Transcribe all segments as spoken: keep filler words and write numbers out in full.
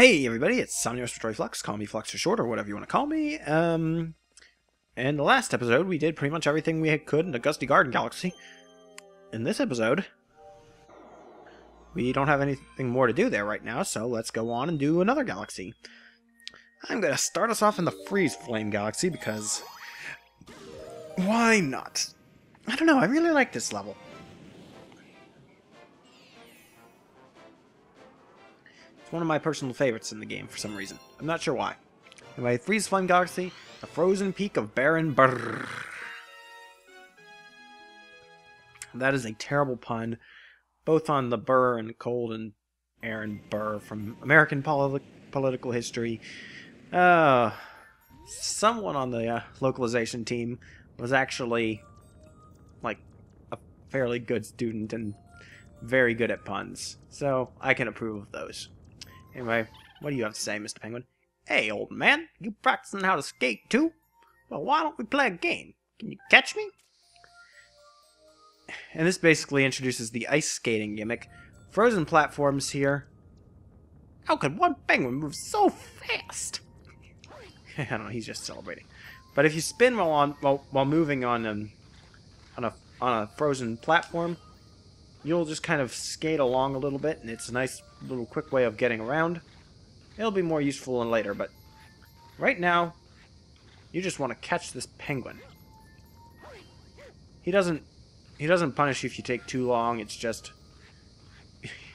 Hey everybody, it's SomniRespiratory Flux, call me Flux for short, or whatever you want to call me. Um, in the last episode, we did pretty much everything we could in the Gusty Garden Galaxy. In this episode, we don't have anything more to do there right now, so let's go on and do another galaxy. I'm going to start us off in the Freeze Flame Galaxy, because why not? I don't know, I really like this level. One of my personal favorites in the game for some reason. I'm not sure why. Anyway, Freeze Flame Galaxy, the Frozen Peak of Baron Burr. That is a terrible pun, both on the Burr and cold and Aaron Burr from American poli political history. Uh, someone on the uh, localization team was actually like a fairly good student and very good at puns, so I can approve of those. Anyway, what do you have to say, Mister Penguin? Hey, old man, you practicing how to skate too? Well, why don't we play a game? Can you catch me? And this basically introduces the ice skating gimmick. Frozen platforms here. How could one penguin move so fast? I don't know, he's just celebrating. But if you spin while on while, while moving on um, on a on a frozen platform, you'll just kind of skate along a little bit, and it's a nice little quick way of getting around. It'll be more useful in later, but right now, you just want to catch this penguin. He doesn't he doesn't punish you if you take too long. It's just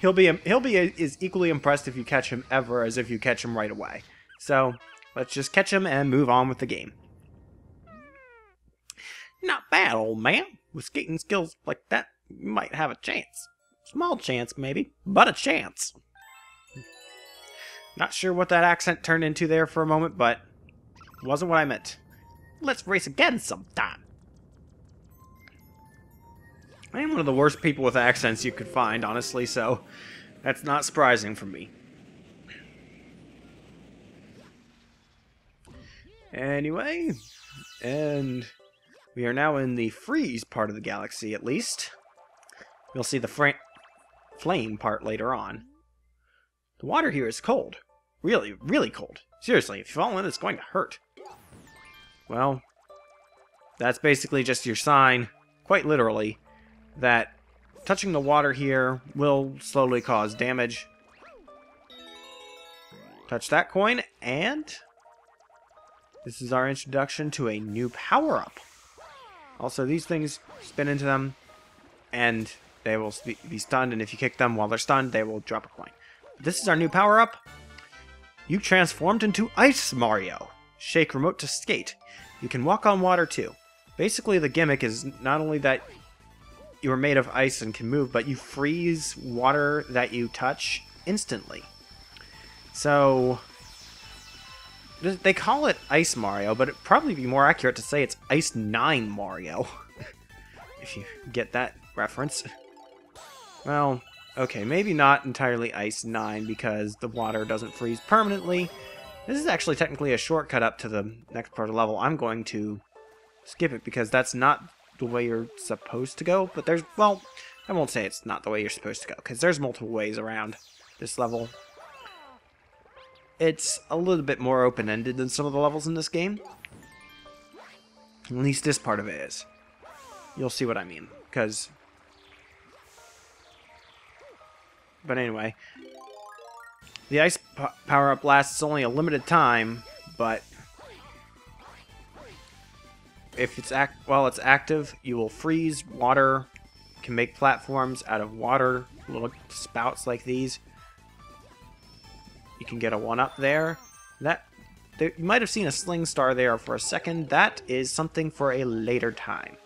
he'll be he'll be is equally impressed if you catch him ever as if you catch him right away. So let's just catch him and move on with the game. Not bad, old man. With skating skills like that, you might have a chance. Small chance, maybe, but a chance. Not sure what that accent turned into there for a moment, but it wasn't what I meant. Let's race again sometime. I am one of the worst people with accents you could find, honestly, so that's not surprising for me. Anyway, and we are now in the freeze part of the galaxy, at least. You'll see the fr flame part later on. The water here is cold. Really, really cold. Seriously, if you fall in, it's going to hurt. Well, that's basically just your sign, quite literally, that touching the water here will slowly cause damage. Touch that coin, and this is our introduction to a new power-up. Also, these things, spin into them, and they will be stunned, and if you kick them while they're stunned, they will drop a coin. This is our new power-up. You transformed into Ice Mario. Shake remote to skate. You can walk on water, too. Basically, the gimmick is not only that you are made of ice and can move, but you freeze water that you touch instantly. So they call it Ice Mario, but it'd probably be more accurate to say it's Ice Nine Mario. If you get that reference. Well, okay, maybe not entirely Ice Nine because the water doesn't freeze permanently. This is actually technically a shortcut up to the next part of the level. I'm going to skip it because that's not the way you're supposed to go, but there's, well, I won't say it's not the way you're supposed to go because there's multiple ways around this level. It's a little bit more open-ended than some of the levels in this game. At least this part of it is. You'll see what I mean, because... But anyway, the ice po power-up lasts only a limited time, but if it's act while it's active, you will freeze water. You can make platforms out of water, little spouts like these. You can get a one-up there. That there, you might have seen a sling star there for a second. That is something for a later time.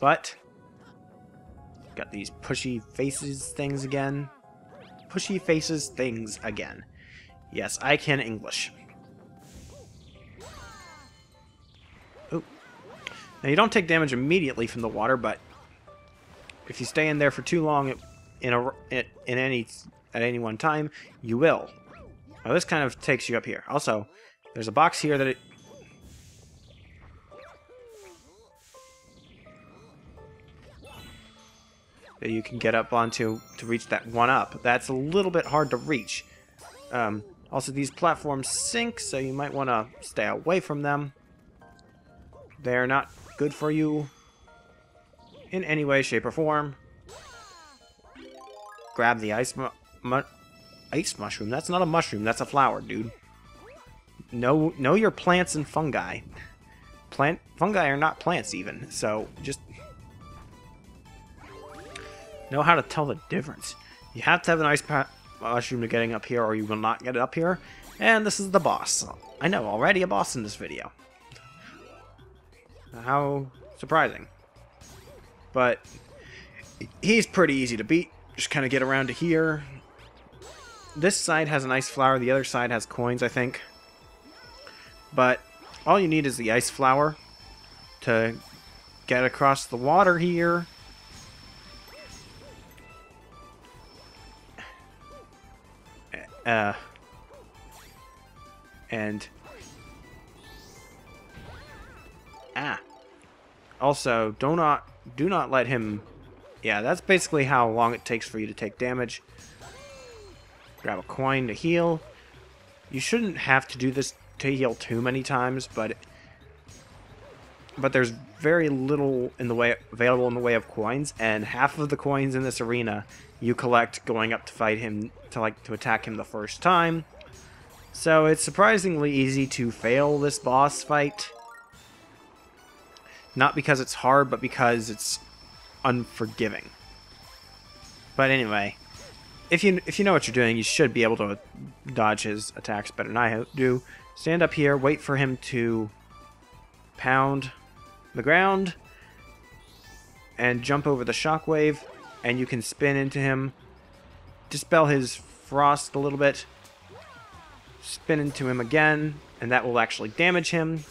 But got these pushy faces things again. Pushy faces things again. Yes, I can English. Oh. Now you don't take damage immediately from the water, but if you stay in there for too long, it In, a, in any at any one time, you will. Now this kind of takes you up here. Also, there's a box here that it... that you can get up onto to reach that one up. That's a little bit hard to reach. Um, also, these platforms sink, so you might want to stay away from them. They're not good for you in any way, shape, or form. Grab the ice mu mu ice mushroom. That's not a mushroom. That's a flower, dude. Know, know your plants and fungi. Plant fungi are not plants even, so just know how to tell the difference. You have to have an ice mushroom to getting up here, or you will not get it up here. And this is the boss. I know, already a boss in this video. How surprising. But he's pretty easy to beat. Just kind of get around to here. This side has an ice flower. The other side has coins, I think. But all you need is the ice flower to get across the water here. Uh, and ah, also do not do not let him. Yeah, that's basically how long it takes for you to take damage. Grab a coin to heal. You shouldn't have to do this to heal too many times, but but there's very little in the way available in the way of coins, and half of the coins in this arena you collect going up to fight him, to like to attack him the first time. So it's surprisingly easy to fail this boss fight. Not because it's hard, but because it's unforgiving. But anyway, if you if you know what you're doing, you should be able to dodge his attacks better than I do. Stand up here, wait for him to pound the ground, and jump over the shockwave, and you can spin into him, dispel his frost a little bit, spin into him again, and that will actually damage him.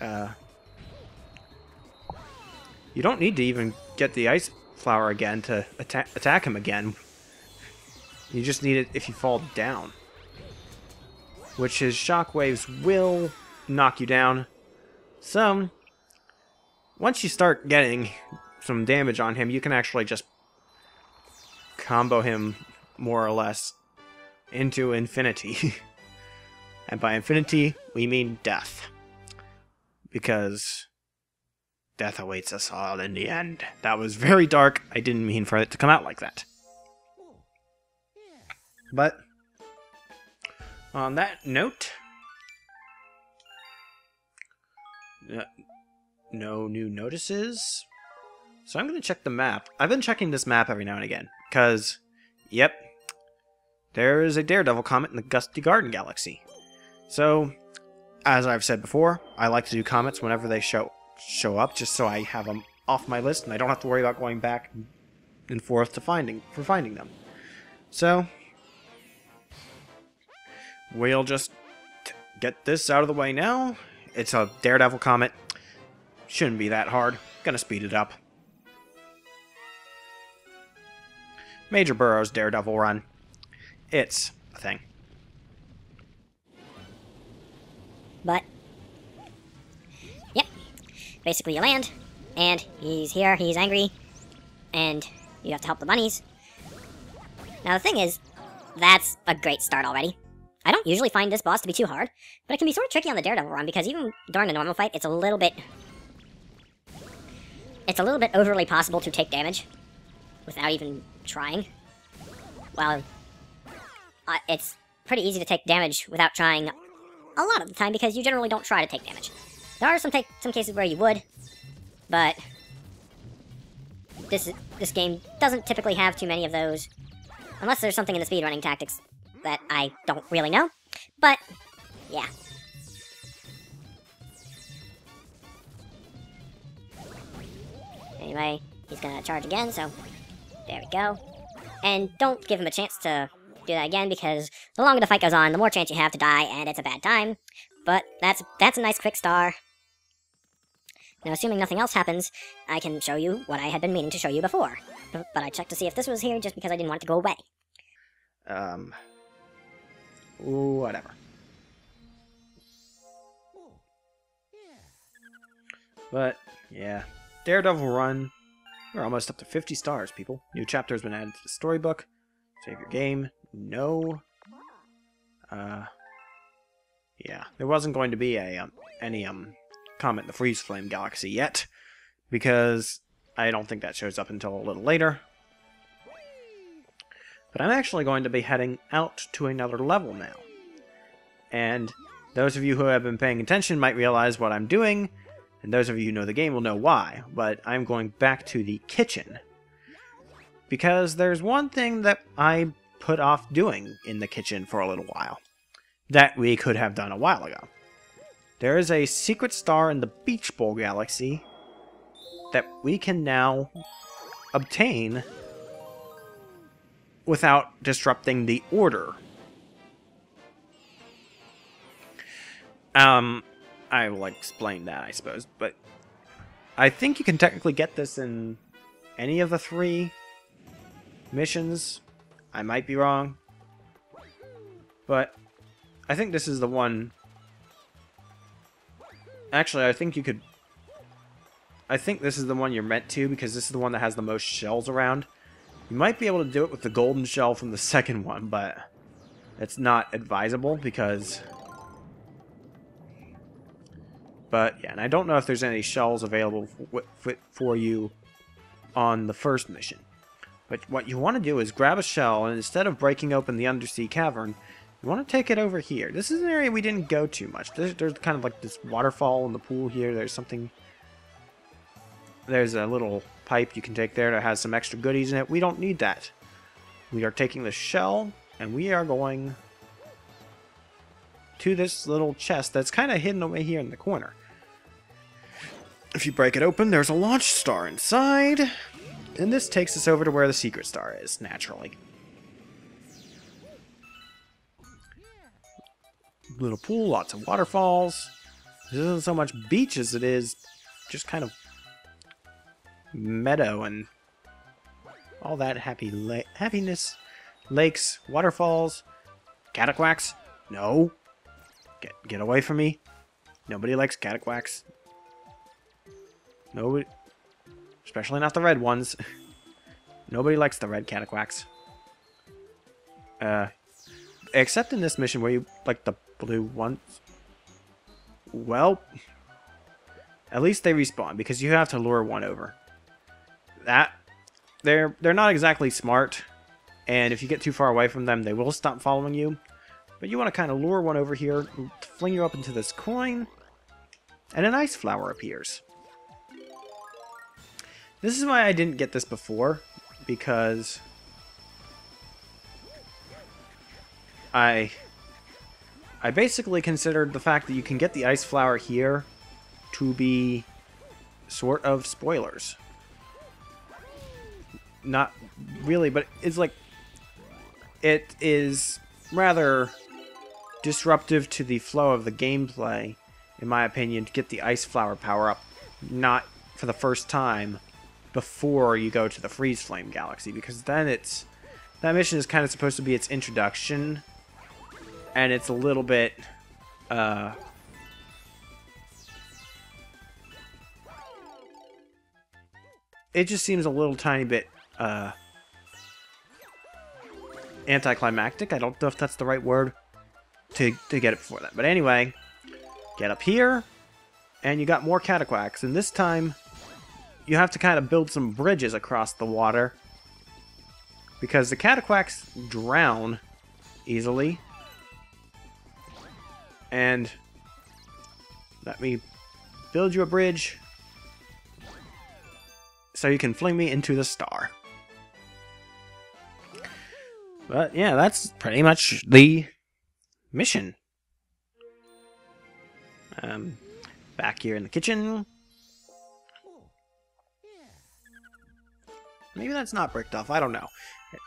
Uh, you don't need to even get the ice flower again to atta- attack him again. You just need it if you fall down, which his shockwaves will knock you down. So, once you start getting some damage on him, you can actually just combo him more or less into infinity. And by infinity, we mean death. Because death awaits us all in the end. That was very dark. I didn't mean for it to come out like that. But on that note, no new notices. So I'm going to check the map. I've been checking this map every now and again, because, yep, there is a Daredevil comet in the Gusty Garden Galaxy. So, as I've said before, I like to do comets whenever they show, show up, just so I have them off my list, and I don't have to worry about going back and forth to finding for finding them. So, we'll just t get this out of the way now. It's a Daredevil comet. Shouldn't be that hard. Gonna speed it up. Major Burrow's Daredevil run. It's a thing. But, yep. Basically you land, and he's here, he's angry, and you have to help the bunnies. Now the thing is, that's a great start already. I don't usually find this boss to be too hard, but it can be sort of tricky on the Daredevil run, because even during a normal fight, it's a little bit... It's a little bit overly possible to take damage without even trying. Well, uh, it's pretty easy to take damage without trying a lot of the time, because you generally don't try to take damage. There are some, take, some cases where you would, but this, this game doesn't typically have too many of those. Unless there's something in the speedrunning tactics that I don't really know. But, yeah. Anyway, he's gonna charge again, so there we go. And don't give him a chance to do that again, because the longer the fight goes on, the more chance you have to die, and it's a bad time. But that's, that's a nice quick star. Now, assuming nothing else happens, I can show you what I had been meaning to show you before. But I checked to see if this was here just because I didn't want it to go away. Um, whatever. But, yeah. Daredevil run. We're almost up to fifty stars, people. New chapter has been added to the storybook. Save your game. No. Uh, yeah, there wasn't going to be a um, any um comment in the Freeze Flame Galaxy yet, because I don't think that shows up until a little later. But I'm actually going to be heading out to another level now. And those of you who have been paying attention might realize what I'm doing, and those of you who know the game will know why, but I'm going back to the kitchen. Because there's one thing that I put off doing in the kitchen for a little while that we could have done a while ago. There is a secret star in the Beach Bowl Galaxy that we can now obtain without disrupting the order. Um, I will explain that, I suppose, but I think you can technically get this in any of the three missions. I might be wrong, but I think this is the one. Actually, I think you could... I think this is the one you're meant to, because this is the one that has the most shells around. You might be able to do it with the golden shell from the second one, but it's not advisable because... But, yeah, and I don't know if there's any shells available for you on the first mission. But what you want to do is grab a shell, and instead of breaking open the undersea cavern, you want to take it over here. This is an area we didn't go too much. There's, there's kind of like this waterfall in the pool here. There's something... There's a little pipe you can take there that has some extra goodies in it. We don't need that. We are taking the shell, and we are going to this little chest that's kind of hidden away here in the corner. If you break it open, there's a launch star inside. And this takes us over to where the secret star is, naturally. Little pool, lots of waterfalls. This isn't so much beach as it is just kind of meadow and all that happy la happiness. Lakes, waterfalls, Cataquacks. No. Get, get away from me. Nobody likes Cataquacks. Nobody... Especially not the red ones. Nobody likes the red Cataquacks. Uh, except in this mission where you like the blue ones. Well, at least they respawn because you have to lure one over. That they're they're not exactly smart, and if you get too far away from them, they will stop following you. But you want to kind of lure one over here, fling you up into this coin, and an ice flower appears. This is why I didn't get this before, because I I basically considered the fact that you can get the ice flower here to be sort of spoilers. Not really, but it's like it is rather disruptive to the flow of the gameplay, in my opinion, to get the ice flower power up, not for the first time, before you go to the Freeze Flame Galaxy, because then it's... That mission is kind of supposed to be its introduction, and it's a little bit... Uh, it just seems a little tiny bit uh, anticlimactic. I don't know if that's the right word to, to get it before that. But anyway, get up here, and you got more Cataquacks, and this time... You have to kind of build some bridges across the water because the Cataquacks drown easily. And let me build you a bridge so you can fling me into the star. But yeah, that's pretty much the mission. Um, back here in the kitchen. Maybe that's not bricked off. I don't know. It,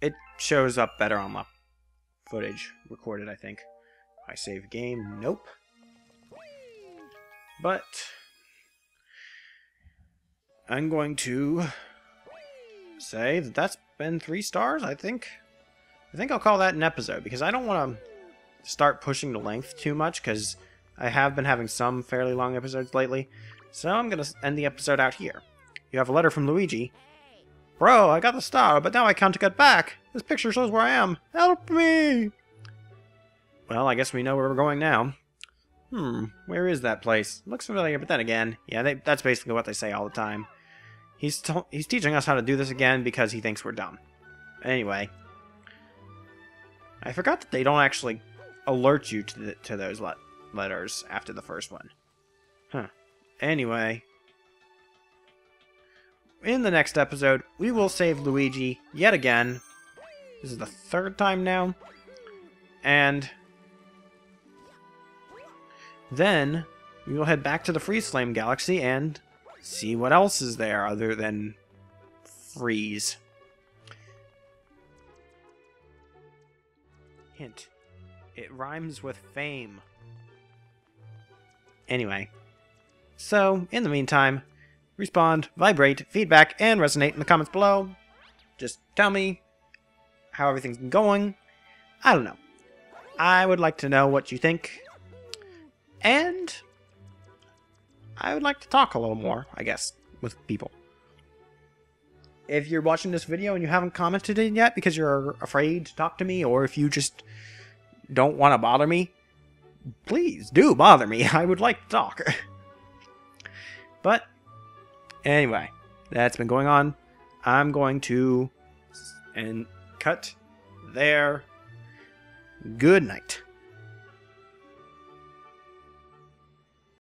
it shows up better on the footage recorded, I think. I save game. Nope. But I'm going to say that that's been three stars, I think. I think I'll call that an episode because I don't want to start pushing the length too much because I have been having some fairly long episodes lately. So I'm going to end the episode out here. You have a letter from Luigi. Bro, I got the star, but now I can't get back. This picture shows where I am. Help me! Well, I guess we know where we're going now. Hmm, where is that place? Looks familiar, but then again, yeah, they, that's basically what they say all the time. He's to he's teaching us how to do this again because he thinks we're dumb. Anyway, I forgot that they don't actually alert you to the, to those le letters after the first one. Huh. Anyway, in the next episode, we will save Luigi yet again. This is the third time now. And then we will head back to the Freeze Flame Galaxy and see what else is there other than freeze. Hint. It rhymes with fame. Anyway. So, in the meantime, respond, vibrate, feedback, and resonate in the comments below. Just tell me how everything's been going. I don't know. I would like to know what you think. And I would like to talk a little more, I guess, with people. If you're watching this video and you haven't commented in yet because you're afraid to talk to me, or if you just don't want to bother me, please do bother me. I would like to talk. But anyway, that's been going on. I'm going to and cut there. Good night.